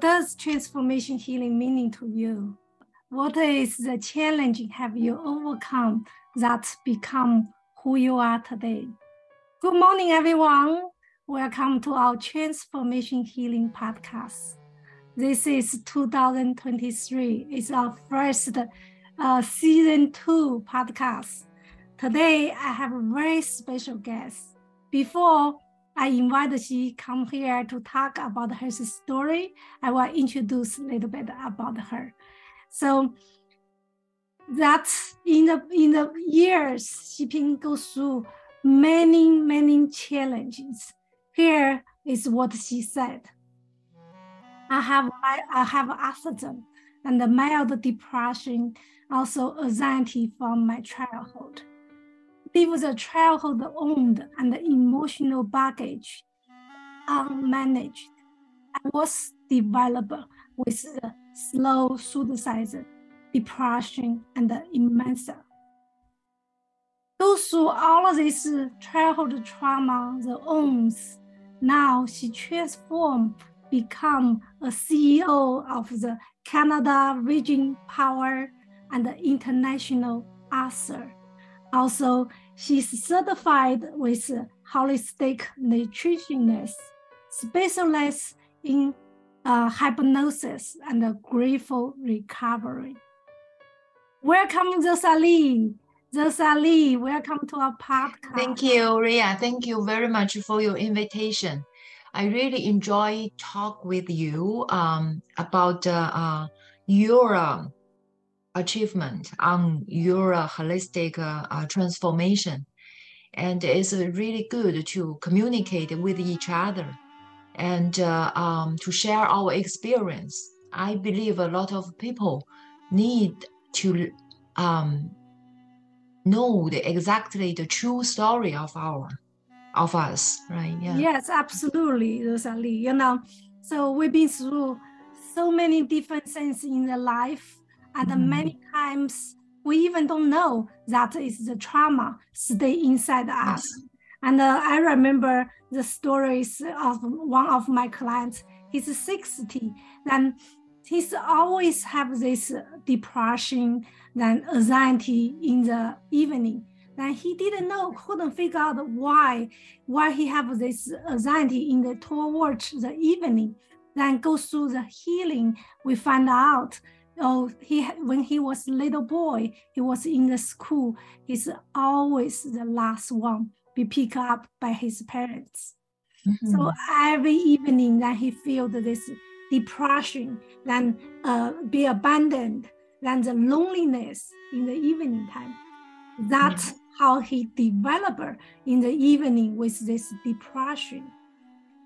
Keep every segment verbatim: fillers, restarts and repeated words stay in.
what does transformation healing mean to you? What is the challenge have you overcome that become who you are today? Good morning, everyone. Welcome to our Transformation Healing Podcast. This is two thousand twenty-three. It's our first uh, season two podcast. Today, I have a very special guest. Before I invite she come here to talk about her story, I will introduce a little bit about her. So that's in the in the years, Xi Ping goes through many, many challenges. Here is what she said. I have I, I have autism and the mild depression, also anxiety from my childhood. It was a childhood owned and emotional baggage, unmanaged. I was developed with the slow suicide, depression, and dementia. Go through all of this childhood trauma, the wounds. Now she transformed, become a C E O of the Canada Region Power and the international author. Also, she's certified with holistic nutritionist, specialized in uh, hypnosis and uh, grateful recovery. Welcome, Rosalyn. Rosalyn, welcome to our podcast. Thank you, Riya. Thank you very much for your invitation. I really enjoy talk with you um, about uh, uh, your uh, achievement on your uh, holistic uh, uh, transformation, and it's uh, really good to communicate with each other and uh, um, to share our experience. I believe a lot of people need to um, know the, exactly the true story of our of us, right? Yeah. Yes, absolutely, Rosalyn. You know, so we've been through so many different things in the life. And many times we even don't know that is the trauma stay inside us. Yes. And uh, I remember the stories of one of my clients. He's sixty, then he's always have this depression, then anxiety in the evening. Then he didn't know, couldn't figure out why, why he have this anxiety in the towards the evening. Then go through the healing, we find out. Oh, he when he was a little boy, he was in the school. He's always the last one be picked up by his parents. Mm-hmm. So every evening that he felt this depression, then uh, be abandoned, then the loneliness in the evening time. That's mm-hmm. how he developed in the evening with this depression.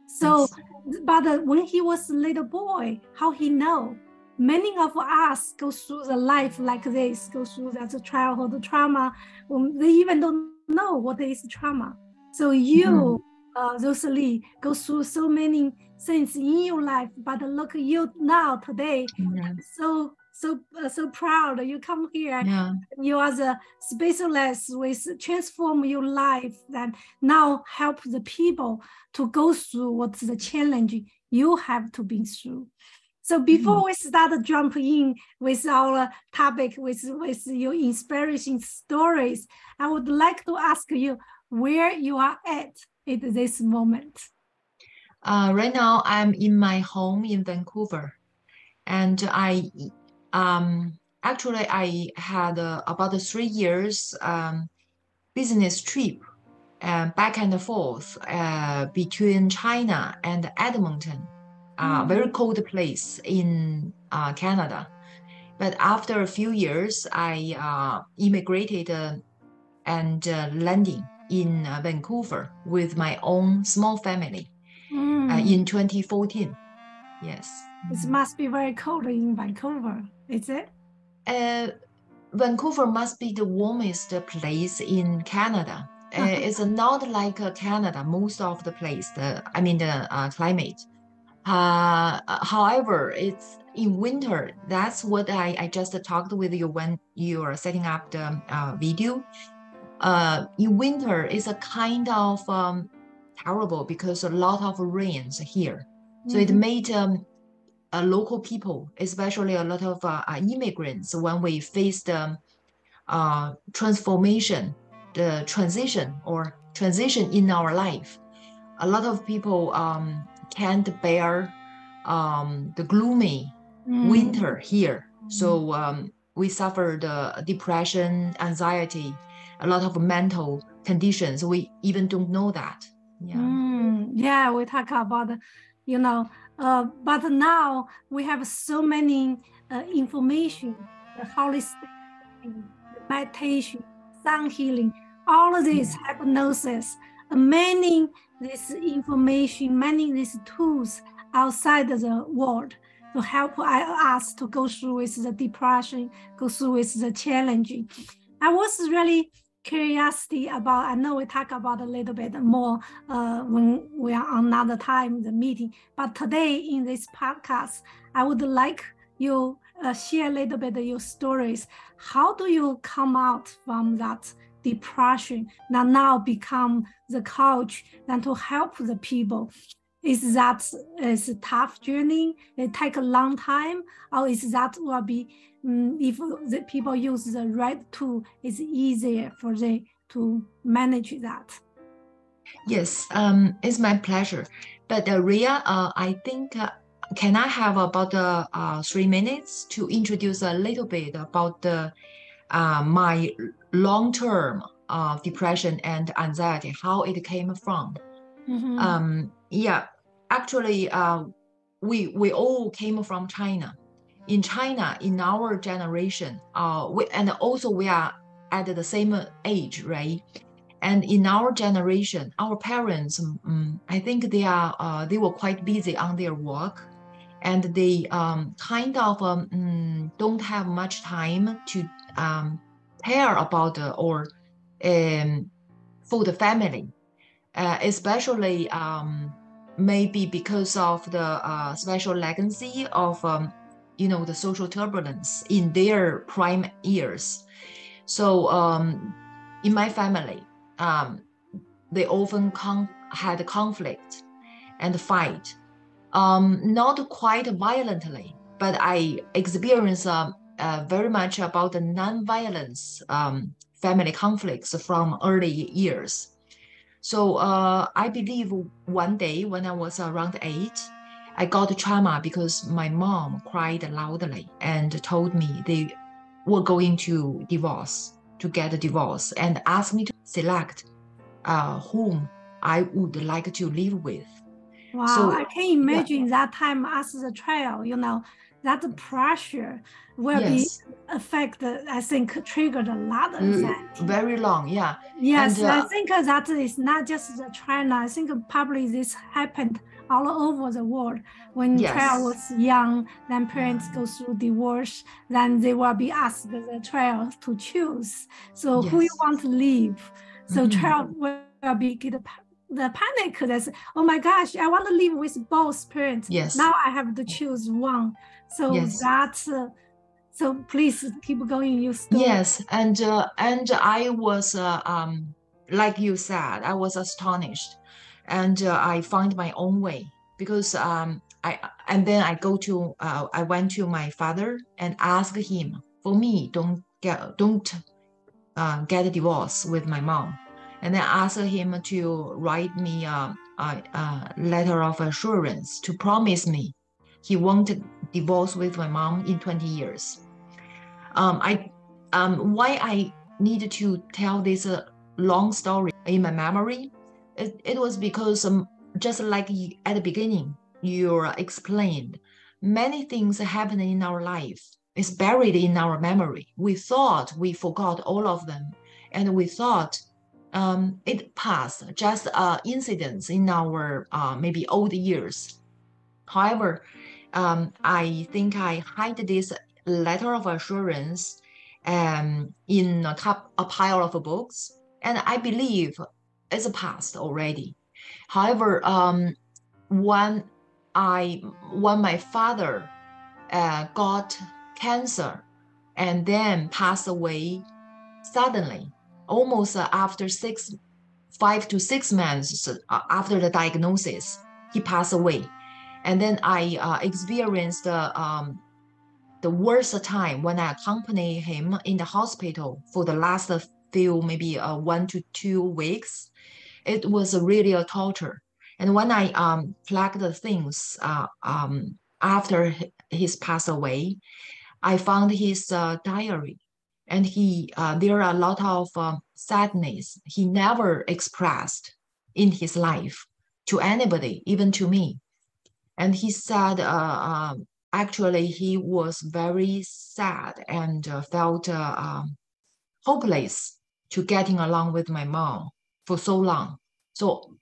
So, yes. but uh, when he was a little boy, how he know? Many of us go through the life like this, go through that childhood trauma. They even don't know what is trauma. So you, mm-hmm. uh, Rosalyn, go through so many things in your life, but look at you now today. Mm-hmm. So so uh, so proud you come here. Yeah. You are the specialist with transform your life and now help the people to go through what's the challenge you have to be through. So before mm. we start jumping in with our topic, with, with your inspiring stories, I would like to ask you where you are at at this moment. Uh, right now, I'm in my home in Vancouver. And I um, actually, I had uh, about three years um, business trip uh, back and forth uh, between China and Edmonton. Uh, very cold place in uh, Canada. But after a few years, I uh, immigrated uh, and uh, landed in uh, Vancouver with my own small family mm. uh, in twenty fourteen. Yes. It must be very cold in Vancouver, is it? Uh, Vancouver must be the warmest place in Canada. Uh, it's not like uh, Canada, most of the place, the, I mean the uh, climate. Uh, however, it's in winter. That's what I, I just talked with you when you are setting up the uh, video. Uh, in winter, it's a kind of um, terrible because a lot of rains here. Mm-hmm. So it made um, uh, local people, especially a lot of uh, immigrants, when we faced um, uh, transformation, the transition or transition in our life, a lot of people um, can't bear um, the gloomy mm. winter here. Mm. So um, we suffered uh, depression, anxiety, a lot of mental conditions. We even don't know that. Yeah, mm, yeah, we talk about, you know, uh, but now we have so many uh, information, the holistic meditation, sound healing, all of this yeah. hypnosis, many this information, many these tools outside of the world to help us to go through with the depression, go through with the challenging. I was really curiosity about, I know we talk about a little bit more uh, when we are on another time, the meeting, but today in this podcast, I would like you uh, share a little bit of your stories. How do you come out from that depression that now become the coach and to help the people? Is that is a tough journey? It take a long time, or is that will be um, if the people use the right tool, it's easier for them to manage that? Yes, um, it's my pleasure. But uh, Riya, uh, I think uh, can I have about uh, uh, three minutes to introduce a little bit about the, uh, my long-term uh, depression and anxiety, how it came from. Mm-hmm. Um, yeah, actually, uh, we we all came from China. In China, in our generation, uh, we, and also we are at the same age, right? And in our generation, our parents, um, I think they are uh, they were quite busy on their work, and they um, kind of um, don't have much time to um, care about uh, or um, for the family. Uh, especially um, maybe because of the uh, special legacy of, um, you know, the social turbulence in their prime years. So um, in my family, um, they often con- had conflict and fight, um, not quite violently, but I experienced uh, uh, very much about the non-violence um, family conflicts from early years. So uh, I believe one day when I was around eight, I got trauma because my mom cried loudly and told me they were going to divorce, to get a divorce, and asked me to select uh, whom I would like to live with. Wow, so, I can imagine yeah. that time as a child, you know, that pressure will yes. be affect, I think, triggered a lot of that. Very long, yeah. Yes, and, uh, I think that is not just China. I think probably this happened all over the world. When yes. child was young, then parents go through divorce, then they will be asked the child to choose. So yes. who you want to live? So mm-hmm. child will be get a the panic, that's, oh my gosh, I want to live with both parents. Yes. Now I have to choose one. So yes. that's, uh, so please keep going, your story. Yes, and, uh, and I was, uh, um, like you said, I was astonished. And uh, I found my own way because um, I, and then I go to, uh, I went to my father and asked him, for me, don't get, don't uh, get a divorce with my mom. And I asked him to write me a, a, a letter of assurance to promise me he won't divorce with my mom in twenty years. Um, I, um, why I needed to tell this uh, long story in my memory, it, it was because um, just like you, at the beginning, you explained, many things happen in our life. It's buried in our memory. We thought we forgot all of them, and we thought Um, it passed, just uh, incidents in our uh, maybe old years. However, um, I think I hide this letter of assurance um, in a, top, a pile of books, and I believe it's past already. However, um, when I when my father uh, got cancer and then passed away suddenly, almost after six, five to six months after the diagnosis, he passed away. And then I uh, experienced uh, um, the worst time when I accompanied him in the hospital for the last few, maybe uh, one to two weeks. It was really a torture. And when I um, plugged the things uh, um, after his passed away, I found his uh, diary. And he, uh, there are a lot of uh, sadness he never expressed in his life to anybody, even to me. And he said, uh, um, actually, he was very sad and uh, felt uh, um, hopeless to getting along with my mom for so long. So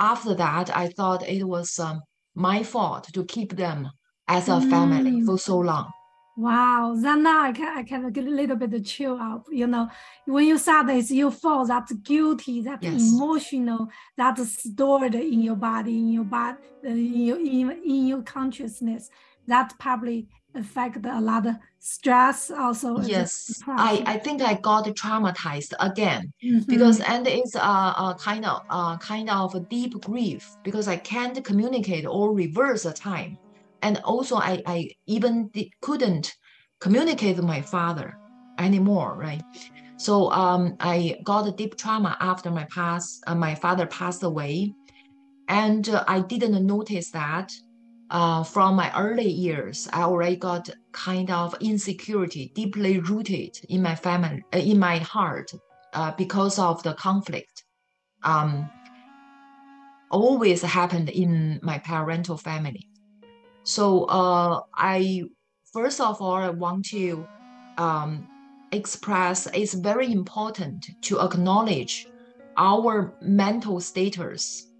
after that, I thought it was um, my fault to keep them as a family mm. for so long. Wow, Zana, I can, I can get a little bit of chill out. You know, when you said this, you feel that guilty, that yes. emotional, that is stored in your body, in your body, in your, in your consciousness. That probably affects a lot of stress also. Yes, I, I think I got traumatized again mm-hmm. because, and it's a, a kind of a kind of a deep grief because I can't communicate or reverse the time. And also, I, I even did, couldn't communicate with my father anymore, right? So um, I got a deep trauma after my pass, uh, my father passed away. And uh, I didn't notice that uh, from my early years. I already got kind of insecurity deeply rooted in my family, uh, in my heart uh, because of the conflict. Um, always happened in my parental family. So uh, I, first of all, I want to um, express it's very important to acknowledge our mental status.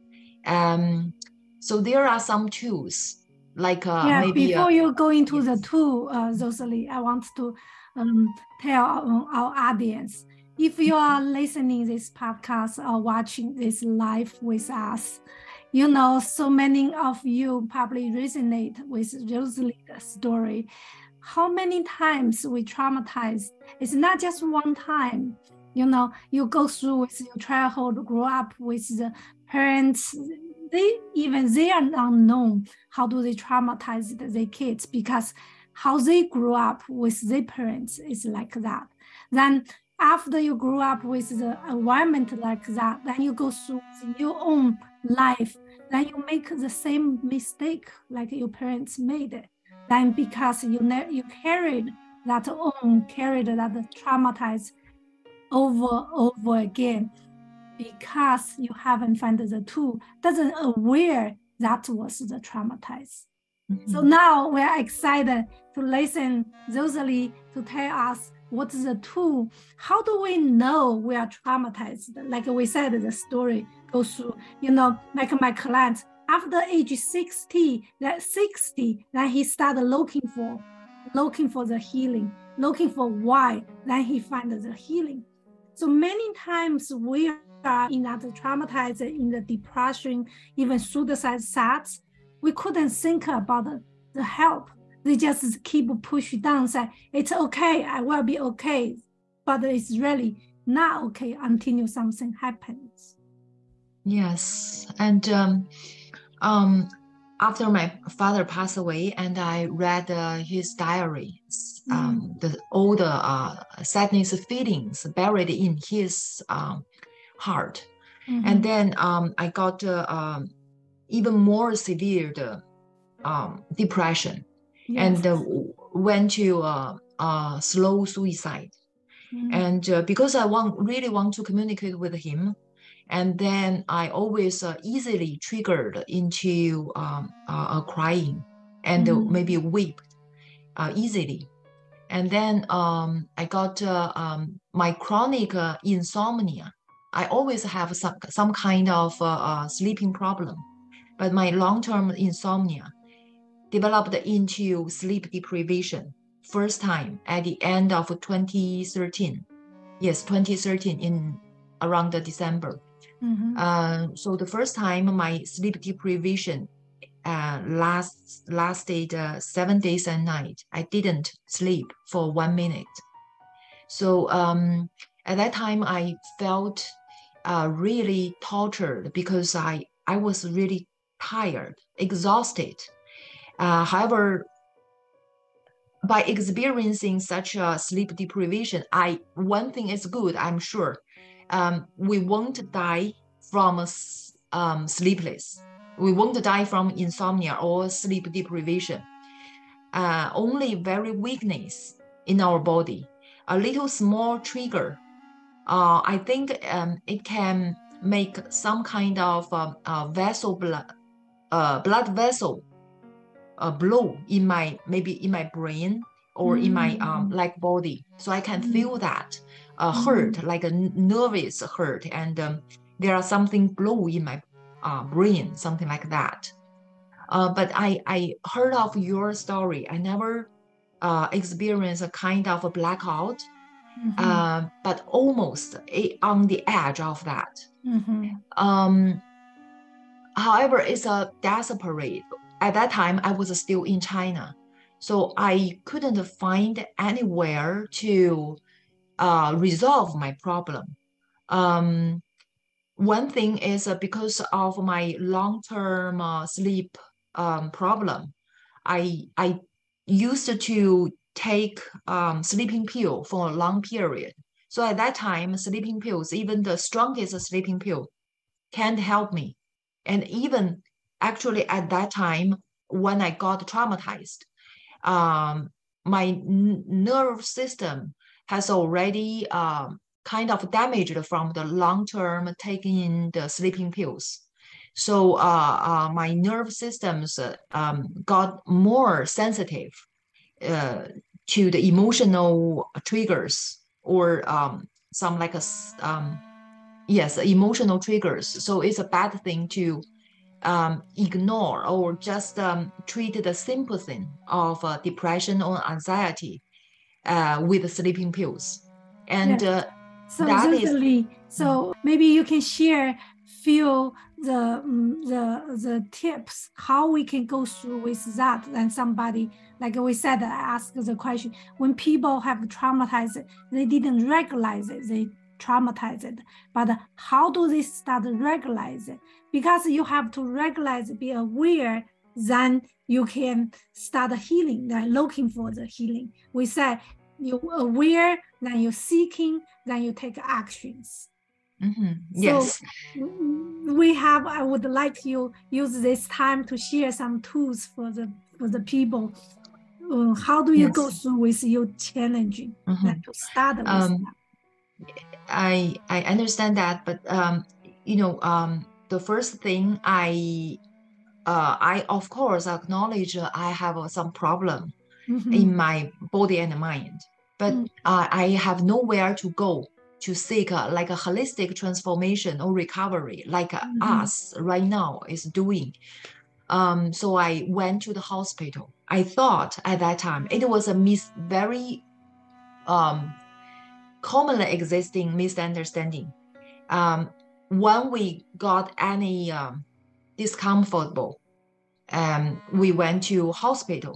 Um, so there are some tools, like uh, yeah, maybe- Before uh, you go into yes. the tool, uh, Rosalie, I want to um, tell our, our audience, if you are listening this podcast or watching this live with us, you know, so many of you probably resonate with Rosalyn's story. How many times we traumatize? It's not just one time. You know, you go through with your childhood, grow up with the parents. They even, they are unknown. How do they traumatize their kids? Because how they grew up with their parents is like that. Then after you grew up with the environment like that, then you go through your own life. Then you make the same mistake like your parents made. Then because you ne- you carried that own, carried that traumatized over over again, because you haven't found the tool, doesn't aware that was the traumatized. Mm-hmm. So now we are excited to listen Rosalie to tell us what is the tool. How do we know we are traumatized? Like we said, the story goes through, you know, like my client, after age sixty, that sixty, then he started looking for, looking for the healing, looking for why, then he finds the healing. So many times we are in that traumatized, in the depression, even suicide thoughts, we couldn't think about the help. They just keep pushing down, say, it's okay, I will be okay. But it's really not okay until something happens. Yes, and um, um, after my father passed away and I read uh, his diary, um, mm. the, all the uh, sadness feelings buried in his um, heart. Mm-hmm. And then um, I got uh, um, even more severe the, um, depression. Yes. And uh, went to uh, uh, slow suicide. Mm-hmm. And uh, because I want really want to communicate with him, and then I always uh, easily triggered into um, uh, crying and mm-hmm. maybe weep uh, easily. And then um, I got uh, um, my chronic uh, insomnia. I always have some, some kind of uh, uh, sleeping problem, but my long-term insomnia developed into sleep deprivation first time at the end of twenty thirteen. Yes, twenty thirteen in around the December. Mm-hmm. Uh, so the first time my sleep deprivation uh, last lasted uh, seven days and night. I didn't sleep for one minute. So um, at that time I felt uh, really tortured because I I was really tired, exhausted. Uh, however, by experiencing such a sleep deprivation, I one thing is good, I'm sure, um, we won't die from um, sleepless. We won't die from insomnia or sleep deprivation. Uh, only very weakness in our body, a little small trigger. Uh, I think um, it can make some kind of um, uh, vessel, blood, uh, blood vessel, uh, blow in my maybe in my brain or mm. in my um, like body. So I can mm. feel that uh, hurt, mm. like a nervous hurt, and um, there are something blow in my uh, brain, something like that. Uh, but I I heard of your story. I never uh, experienced a kind of a blackout. Mm-hmm. Uh, but almost a, on the edge of that. Mm-hmm. Um, however, it's a desperate. At that time, I was still in China, so I couldn't find anywhere to uh, resolve my problem. Um, one thing is uh, because of my long-term uh, sleep um, problem, I I used to take um, sleeping pill for a long period. So at that time, sleeping pills, even the strongest sleeping pill, can't help me. And even actually at that time, when I got traumatized, um, my n- nerve system has already um, kind of damaged from the long-term taking the sleeping pills. So uh, uh, my nerve systems uh, um, got more sensitive Uh, to the emotional triggers or um, some like a, um, yes, emotional triggers. So it's a bad thing to um, ignore or just um, treat the sympathy of uh, depression or anxiety uh, with sleeping pills. And yeah. uh, so that is... So maybe you can share few the the the tips how we can go through with that. And somebody, like we said, ask the question, when people have traumatized, they didn't recognize it, they traumatized it. But how do they start to recognize it? Because you have to recognize, be aware, then you can start healing, like looking for the healing. We said you're aware, then you're seeking, then you take actions. Mm-hmm. Yes. So we have, I would like you use this time to share some tools for the for the people. Uh, how do you yes. go through with your challenging mm-hmm. like to start with um, that? I I understand that, but um, you know, um, the first thing I uh, I of course acknowledge I have some problem mm-hmm. in my body and mind, but mm-hmm. uh, I have nowhere to go to seek uh, like a holistic transformation or recovery, like uh, mm-hmm. us right now is doing. Um, so I went to the hospital. I thought at that time it was a mis- very um, commonly existing misunderstanding. Um, when we got any um, discomfortable, um, we went to hospital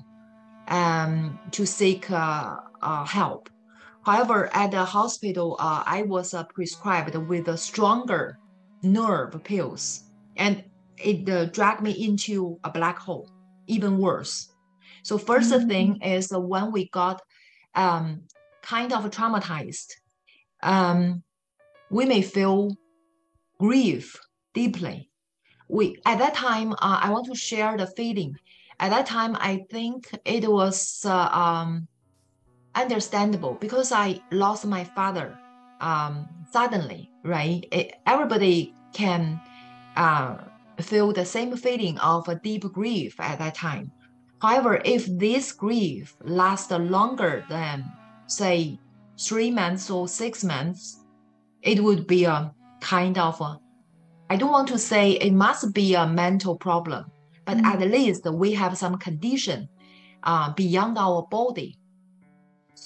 um, to seek uh, uh, help. However, at the hospital, uh, I was uh, prescribed with a stronger nerve pills, and it uh, dragged me into a black hole, even worse. So first mm-hmm. thing is uh, when we got um, kind of traumatized, um, we may feel grief deeply. We at that time, uh, I want to share the feeling. At that time, I think it was... Uh, um, understandable because I lost my father um, suddenly, right? It, everybody can uh, feel the same feeling of a deep grief at that time. However, if this grief lasts longer than, say, three months or six months, it would be a kind of, a, I don't want to say it must be a mental problem, but mm. at least we have some condition uh, beyond our body.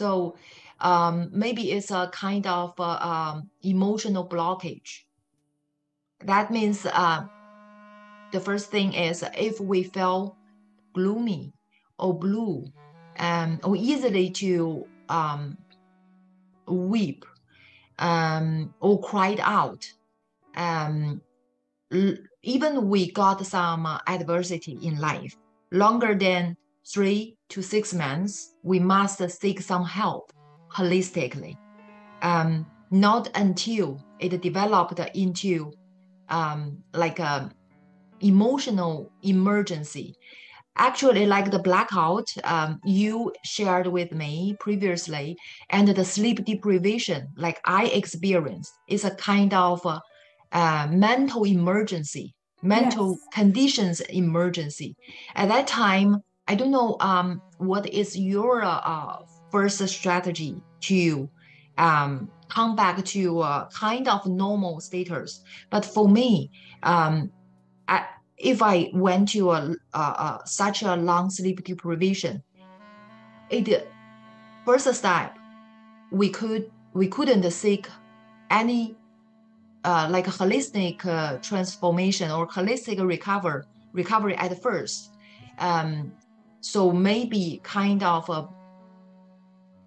So um, maybe it's a kind of uh, um, emotional blockage. That means uh, the first thing is if we feel gloomy or blue um, or easily to um, weep um, or cried out, um, l- even we got some uh, adversity in life, longer than three to six months, we must seek some help holistically. Um, not until it developed into um, like an emotional emergency. Actually, like the blackout um, you shared with me previously, and the sleep deprivation like I experienced is a kind of a, a mental emergency, mental yes. conditions emergency. At that time, I don't know um, what is your uh, first strategy to um, come back to a kind of normal status. But for me, um, I if I went to a, a, a, such a long sleep deprivation, it first step we could we couldn't seek any uh, like holistic uh, transformation or holistic recover recovery at first. Um, so maybe kind of a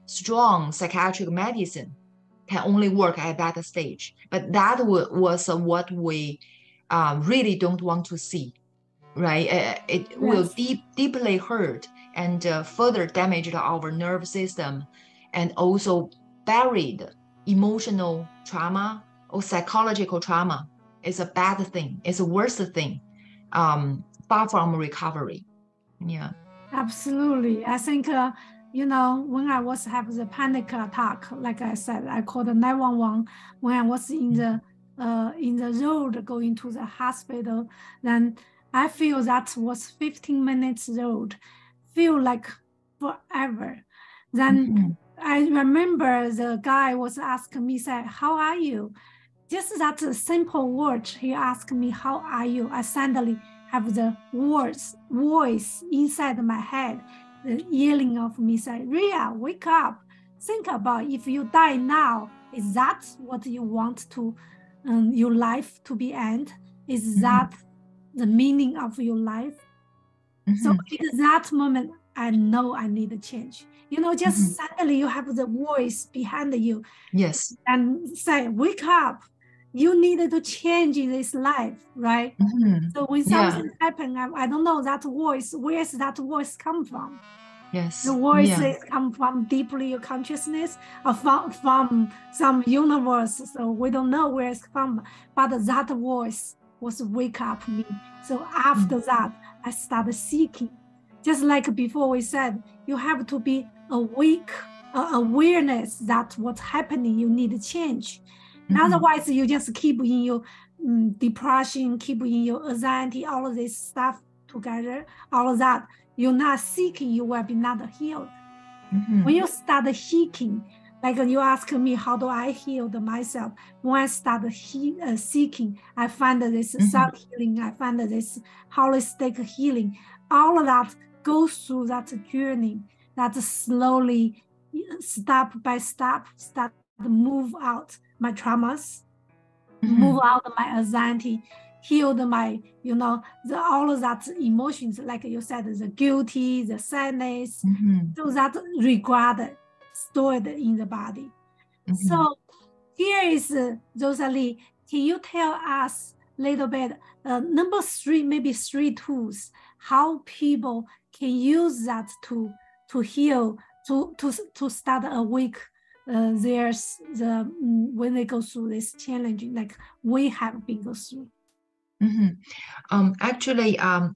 strong psychiatric medicine can only work at that stage. But that w- was uh, what we. Uh, really don't want to see, right? Uh, it yes. will deep, deeply hurt and uh, further damage our nerve system, and also buried emotional trauma or psychological trauma is a bad thing. It's a worse thing, um, far from recovery. Yeah, absolutely. I think, uh, you know, when I was having the panic attack, like I said, I called nine one one when I was in the mm-hmm. Uh, in the road going to the hospital, then I feel that was fifteen minutes road, feel like forever. Then mm-hmm. I remember the guy was asking me, say, how are you? Just that simple word, he asked me, how are you? I suddenly have the words, voice inside my head, the yelling of me, say, Riya, wake up. Think about if you die now, is that what you want to Um, your life to be end? Is that mm-hmm. the meaning of your life? Mm-hmm. So in that moment, I know I need a change. You know, just mm-hmm. suddenly you have the voice behind you. Yes. And say, wake up. You needed to change in this life, right? Mm-hmm. So when something yeah. happens, I, I don't know that voice, where's that voice come from? Yes. The voices yeah. come from deeply your consciousness or from, from some universe. So we don't know where it's from, but that voice was wake up me. So after mm-hmm. that, I started seeking. Just like before we said, you have to be awake, uh, awareness that what's happening, you need to change. Mm-hmm. Otherwise, you just keep in your um, depression, keep in your anxiety, all of this stuff together, all of that. You're not seeking, you will be not healed. Mm-hmm. When you start seeking, like you ask me, how do I heal myself? When I start he- uh, seeking, I find this mm-hmm. self-healing, I find this holistic healing. All of that goes through that journey, that slowly, step by step, start to move out my traumas, mm-hmm. move out my anxiety, healed my, you know, the, all of that emotions, like you said, the guilty, the sadness, mm-hmm. so that regret stored in the body. Mm-hmm. So here is, uh, Rosalie, can you tell us a little bit, uh, number three, maybe three tools, how people can use that to to heal, to to, to start awake uh, there's the, when they go through this challenge, like we have been going through. Mm-hmm. Um, actually, um,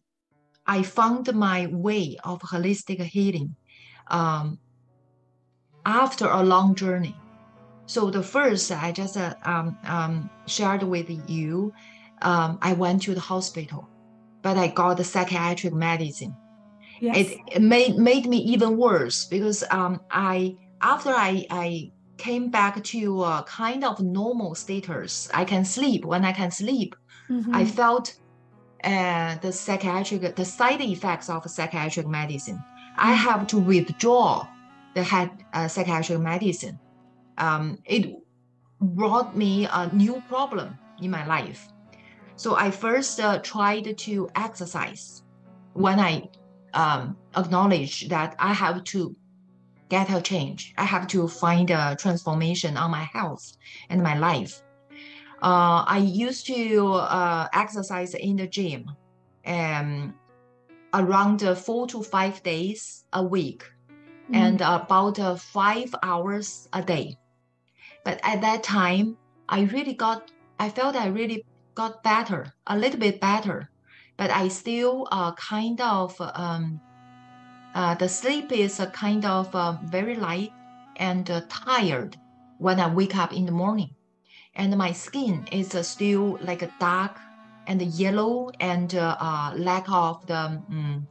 I found my way of holistic healing um, after a long journey. So the first I just uh, um, um, shared with you, um, I went to the hospital, but I got the psychiatric medicine. Yes. It, it made made me even worse because um, I after I I came back to a kind of normal status. I can sleep when I can sleep. Mm-hmm. I felt uh, the psychiatric, the side effects of psychiatric medicine. Mm-hmm. I have to withdraw the uh, psychiatric medicine. Um, it brought me a new problem in my life. So I first uh, tried to exercise when I um, acknowledged that I have to get a change. I have to find a transformation on my health and my life. Uh, I used to uh, exercise in the gym, um, around uh, four to five days a week, mm-hmm. and about uh, five hours a day. But at that time, I really got, I felt I really got better, a little bit better. But I still uh, kind of, um, uh, the sleep is a kind of uh, very light and uh, tired when I wake up in the morning. And my skin is uh, still like a dark and yellow and uh, uh, lack of the, um,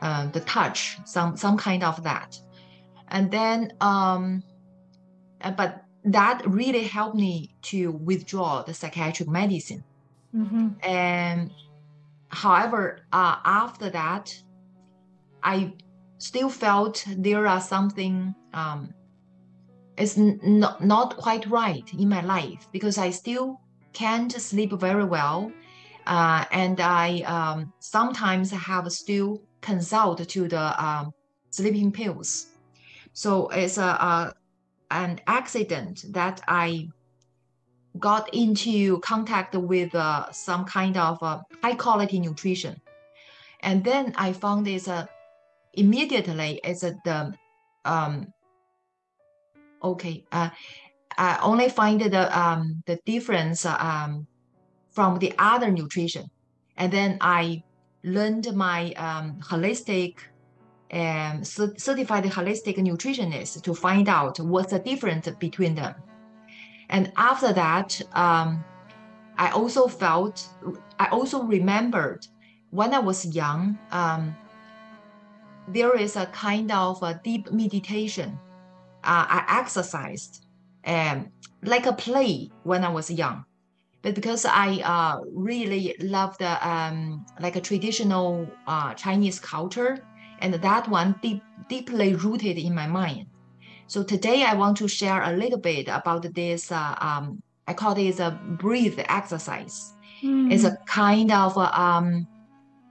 uh, the touch, some, some kind of that. And then, um, but that really helped me to withdraw the psychiatric medicine. Mm-hmm. And however, uh, after that, I still felt there are something, um, it's n- not quite right in my life, because I still can't sleep very well. Uh, and I um, sometimes have still consult to the um, sleeping pills. So it's a, a, an accident that I got into contact with uh, some kind of uh, high quality nutrition. And then I found this uh, immediately it's uh, the, um, okay, uh, I only find the, um, the difference uh, um, from the other nutrition. And then I learned my um, holistic, um, certified holistic nutritionist to find out what's the difference between them. And after that, um, I also felt, I also remembered when I was young, um, there is a kind of a deep meditation. Uh, I exercised um, like a play when I was young. But because I uh, really loved uh, um, like a traditional uh, Chinese culture, and that one deep, deeply rooted in my mind. So today I want to share a little bit about this, uh, um, I call it a breathe exercise. Mm. It's a kind of a, um,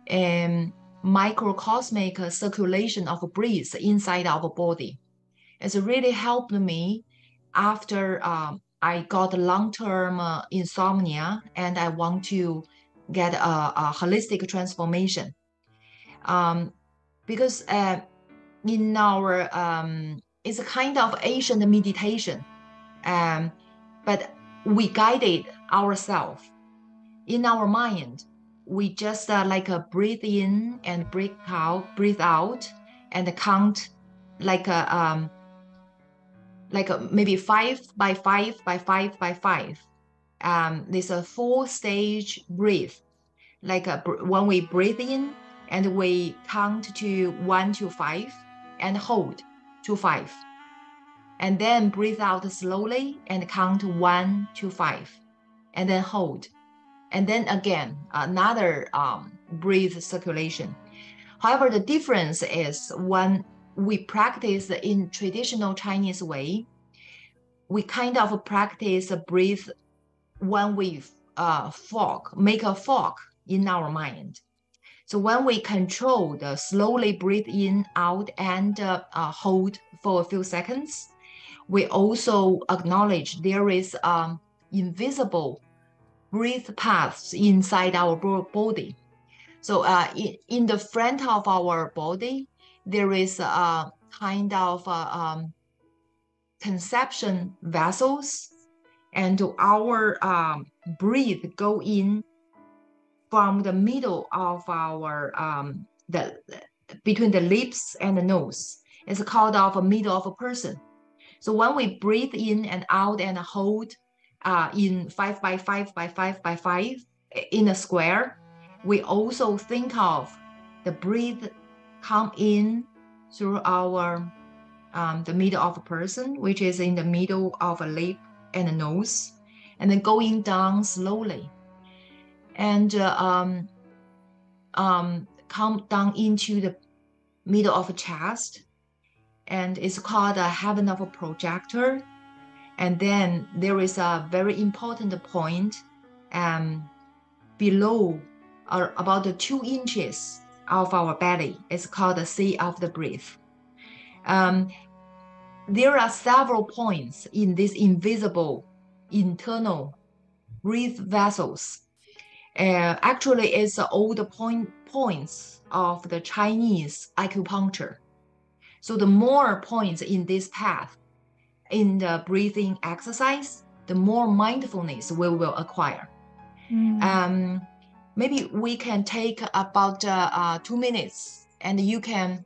um, microcosmic circulation of breath inside our body. It's really helped me after um, I got long-term uh, insomnia, and I want to get a, a holistic transformation. Um, because uh, in our... Um, It's a kind of ancient meditation, um, but we guided ourselves. In our mind, we just uh, like uh, breathe in and breathe out, breathe out, and count like uh, um, like uh, maybe five by five by five by five. Um, there's a four-stage breathe. Like uh, br- when we breathe in, and we count to one to five, and hold. To five, and then breathe out slowly and count one to five, and then hold, and then again another um, breathe circulation. However, the difference is when we practice in traditional Chinese way, we kind of practice breathe when we uh, fog, make a fog in our mind. So when we control the slowly breathe in, out, and uh, uh, hold for a few seconds, we also acknowledge there is um, invisible breath paths inside our body. So uh, in, in the front of our body, there is a kind of uh, um, conception vessels, and our um, breath go in from the middle of our, um, the, between the lips and the nose. It's called off a middle of a person. So when we breathe in and out and hold uh, in five by five by five by five in a square, we also think of the breathe come in through our, um, the middle of a person, which is in the middle of a lip and a nose, and then going down slowly. And uh, um, um, come down into the middle of a chest, and it's called a heaven of a projector. And then there is a very important point um, below, or about the two inches of our belly. It's called the sea of the breath. Um, there are several points in these invisible internal breath vessels. Uh, actually, it's the old point, points of the Chinese acupuncture. So the more points in this path, in the breathing exercise, the more mindfulness we will acquire. Mm. Um, maybe we can take about uh, uh, two minutes and you can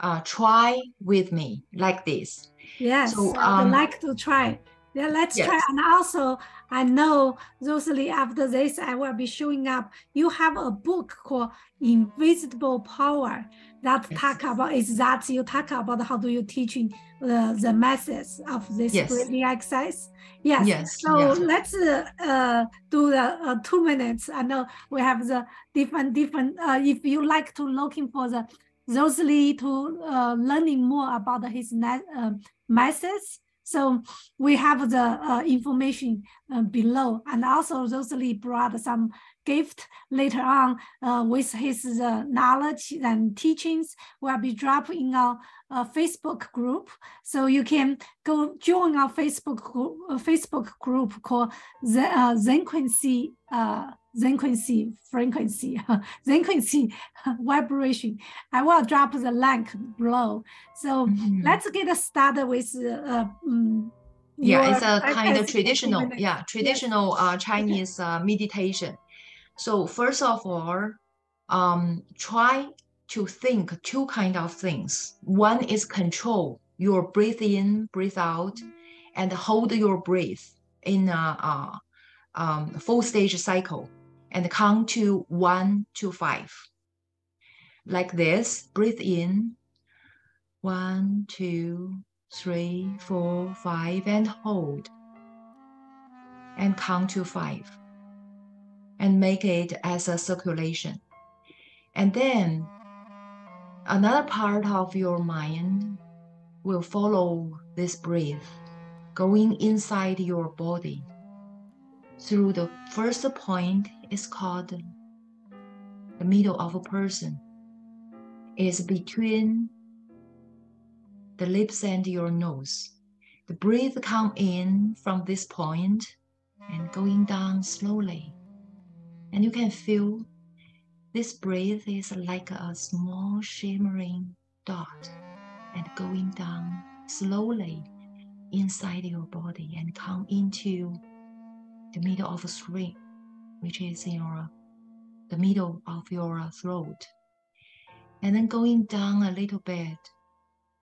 uh, try with me like this. Yes, so, um, I would like to try. Yeah, let's yes. try. And also, I know, Rosalie, after this, I will be showing up. You have a book called Invisible Power that yes. talk about, is that you talk about how do you teach uh, the methods of this yes. breathing exercise? Yes. yes. So yes. let's uh, uh, do the uh, two minutes. I know we have the different, different, uh, if you like to looking for the Rosalie to uh, learning more about his uh, methods. So we have the uh, information uh, below, and also Rosalie brought some gift later on uh, with his uh, knowledge and teachings will be dropped in our uh, Facebook group. So you can go join our Facebook group, uh, Facebook group called the uh, Zenquency uh, Zenquency frequency, Zenquency vibration. I will drop the link below. So mm-hmm. let's get started with. Uh, um, yeah, it's a kind of traditional, yeah, traditional yes. uh, Chinese uh, meditation. So first of all, um, try to think two kind of things. One is control your breath in, breathe out, and hold your breath in a, a um, full stage cycle. And count to one to five. Like this, breathe in. One, two, three, four, five, and hold. And count to five. And make it as a circulation. And then another part of your mind will follow this breath, going inside your body. Through the first point is called the middle of a person. It's between the lips and your nose. The breath comes in from this point and going down slowly. And you can feel this breath is like a small shimmering dot and going down slowly inside your body and come into the middle of three, which is your the middle of your throat, and then going down a little bit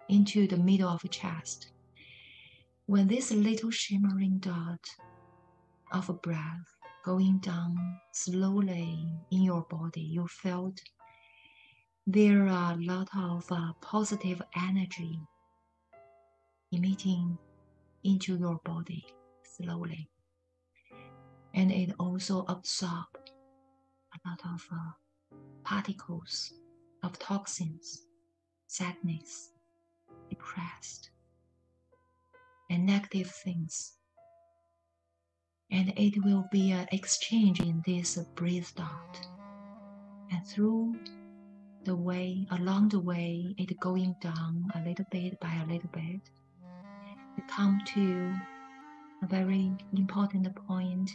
into the middle of the chest. When this little shimmering dot of a breath going down slowly in your body, you felt there are a lot of uh, positive energy emitting into your body slowly. And it also absorbs a lot of uh, particles of toxins, sadness, depressed, and negative things. And it will be an exchange in this breath dot. And through the way, along the way, it going down a little bit by a little bit. It comes to a very important point.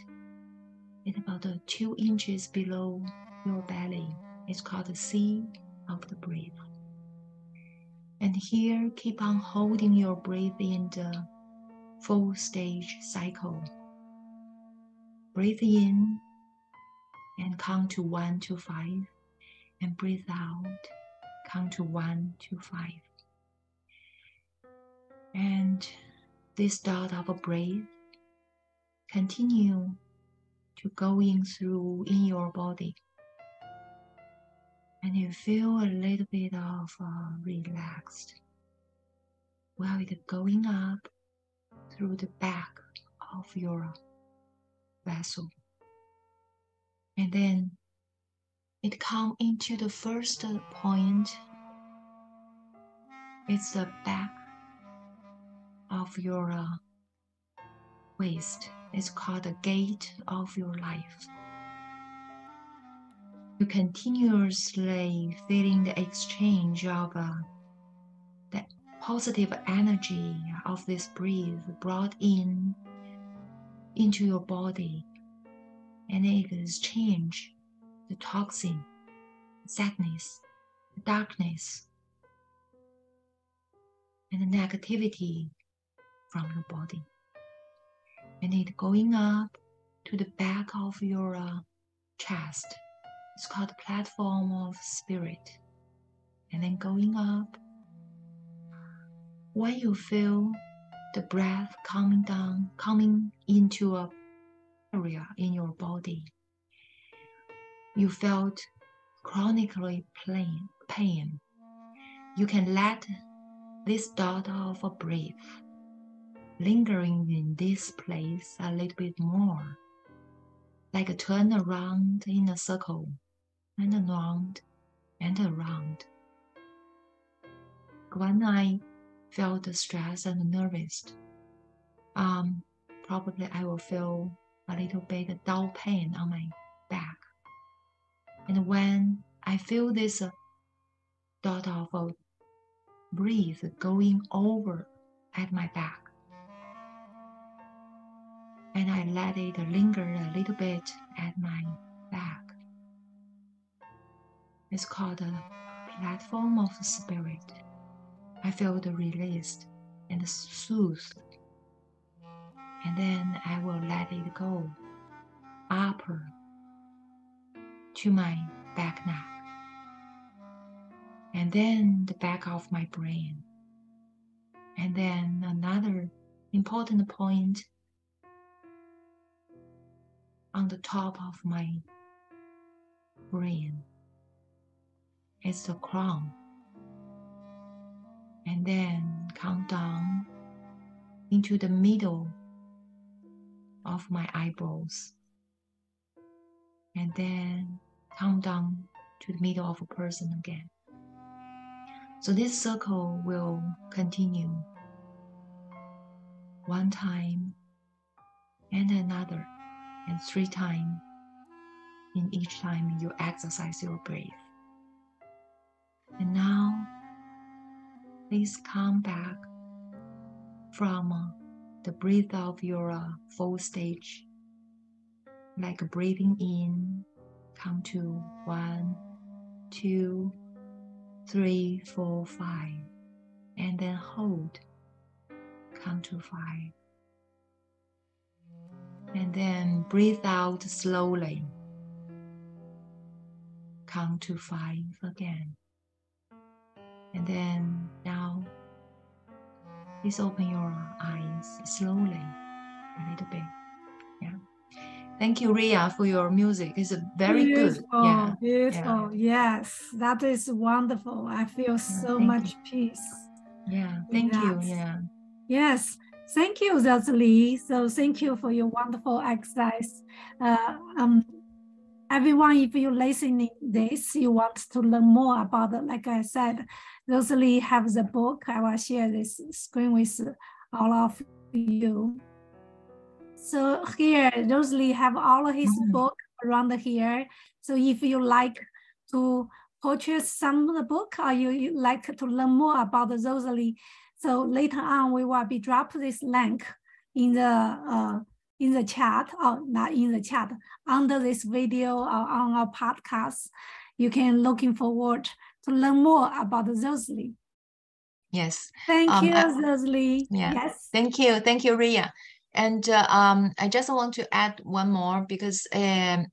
It's about uh, two inches below your belly. It's called the sea of the breath. And here, keep on holding your breath in the full stage cycle. Breathe in and count to one to five. And breathe out, count to one to five. And this dot of a breath continue to going through in your body, and you feel a little bit of uh, relaxed while well, it's going up through the back of your vessel, and then it comes into the first point. It's the back of your uh, waist. It's called the gate of your life. You continuously feeling the exchange of uh, the positive energy of this breath brought in into your body and it exchanges the toxin, sadness, darkness, and negativity from your body. And it going up to the back of your uh, chest. It's called platform of spirit. And then going up, when you feel the breath coming down, coming into a area in your body, you felt chronically plain, pain. You can let this dot of a breath lingering in this place a little bit more, like a turn around in a circle and around and around. When I felt stressed and nervous, um, probably I will feel a little bit of dull pain on my back. And when I feel this uh, dot of a uh, breath going over at my back, and I let it linger a little bit at my back, it's called a platform of the spirit. I feel released and soothed. And then I will let it go upper to my back neck. And then the back of my brain. And then another important point on the top of my brain is the crown. And then come down into the middle of my eyebrows. And then come down to the middle of a person again. So this circle will continue one time and another and three times in each time you exercise your breath. And now please come back from uh, the breath of your uh, full stage, like breathing in, come to one, two, three, four, five, and then hold, come to five, and then breathe out slowly, come to five again. And then now, please open your eyes slowly, a little bit. Yeah. Thank you, Riya, for your music. It's very beautiful, good. Yeah. Beautiful. Yeah. Yes, that is wonderful. I feel so yeah, much you. peace. Yeah. Thank you. Yeah. Yes. Thank you, Rosalie. So thank you for your wonderful exercise. Uh, um. Everyone, if you're listening this, you want to learn more about it. Like I said, Rosalie has the book. I will share this screen with all of you. So here, Rosalie have all of his mm-hmm. book around here. So if you like to purchase some of the book, or you, you like to learn more about Rosalie, so later on we will be drop this link in the uh, in the chat, or not in the chat, under this video or on our podcast. You can looking forward to learn more about Rosalie. Yes. Thank um, you, I, Rosalie. Yeah. Yes. Thank you. Thank you, Riya. And uh, um, I just want to add one more, because um,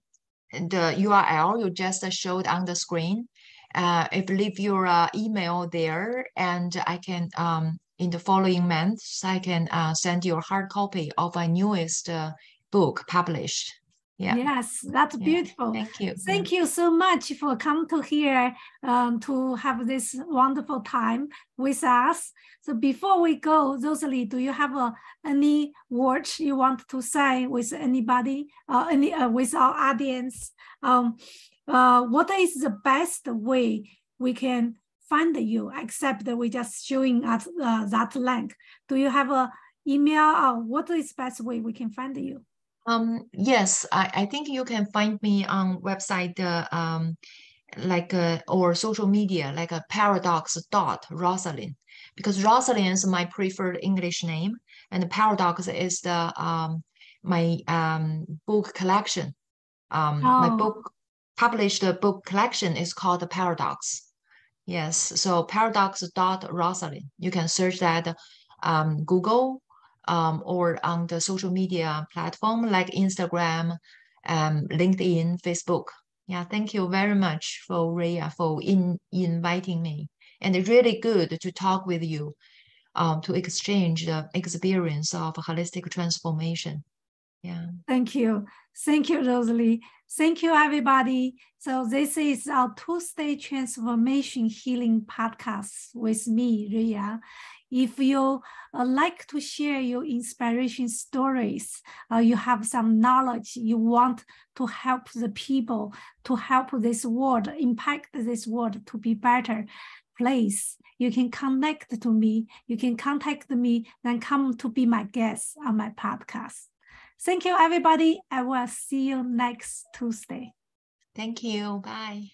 the U R L you just showed on the screen, uh, I believe your uh, email there, and I can, um, in the following months, I can uh, send you a hard copy of our newest uh, book published. Yeah. Yes, that's yeah. beautiful. Thank you. Thank you so much for coming to here um, to have this wonderful time with us. So before we go, Rosalie, do you have uh, any words you want to say with anybody, uh, any uh, with our audience? Um, uh, what is the best way we can find you, except that we're just showing us uh, that link? Do you have an email, or what is the best way we can find you? Um, yes, I, I think you can find me on website uh, um, like uh, or social media, like a paradox dot Rosalyn, because Rosalyn is my preferred English name, and Paradox is the um, my um, book collection. Um, oh. My book, published book collection is called Paradox. Yes, so paradox dot rosalyn. You can search that um, Google um, or on the social media platform like Instagram, um, LinkedIn, Facebook. Yeah, thank you very much for Riya for in, inviting me. And it's really good to talk with you, um, to exchange the experience of holistic transformation. Yeah. Thank you. Thank you, Rosalie. Thank you, everybody. So this is our Tuesday Transformation Healing Podcast with me, Riya. If you uh, like to share your inspiration stories, uh, you have some knowledge, you want to help the people, to help this world, impact this world to be better place, you can connect to me, you can contact me, then come to be my guest on my podcast. Thank you, everybody. I will see you next Tuesday. Thank you. Bye.